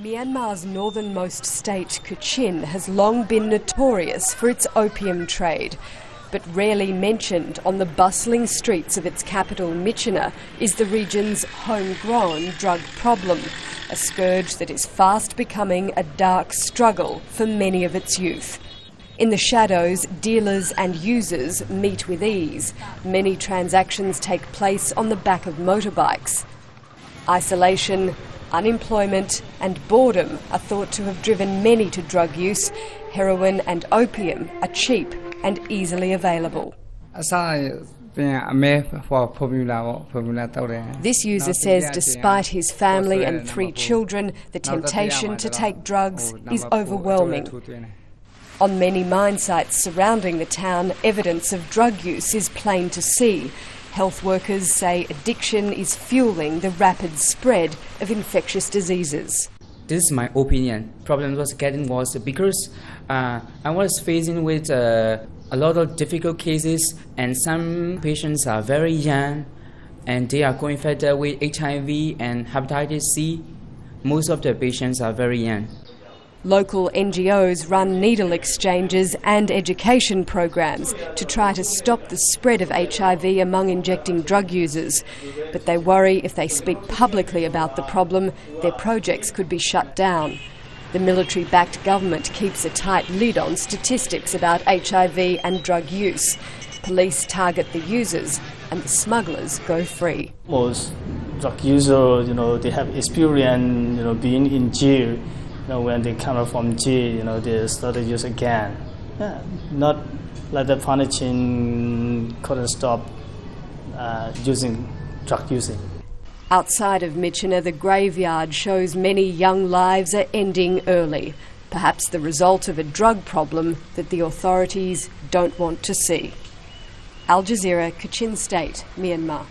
Myanmar's northernmost state, Kachin, has long been notorious for its opium trade. But rarely mentioned on the bustling streets of its capital, Myitkyina, is the region's homegrown drug problem, a scourge that is fast becoming a dark struggle for many of its youth. In the shadows, dealers and users meet with ease. Many transactions take place on the back of motorbikes. Isolation, unemployment and boredom are thought to have driven many to drug use. Heroin and opium are cheap and easily available. This user says despite his family and 3 children, the temptation to take drugs is overwhelming. On many mine sites surrounding the town, evidence of drug use is plain to see. Health workers say addiction is fueling the rapid spread of infectious diseases. This is my opinion. Problem was getting worse because I was facing with a lot of difficult cases, and some patients are very young and they are going further with HIV and hepatitis C. Most of the patients are very young. Local NGOs run needle exchanges and education programs to try to stop the spread of HIV among injecting drug users. But they worry if they speak publicly about the problem, their projects could be shut down. The military-backed government keeps a tight lid on statistics about HIV and drug use. Police target the users and the smugglers go free. Most drug users, they have experience, being in jail. When they come out from jail, they start to use again. Yeah, not like the punishing couldn't stop drug using. Outside of Myitkyina, the graveyard shows many young lives are ending early, perhaps the result of a drug problem that the authorities don't want to see. Al Jazeera, Kachin State, Myanmar.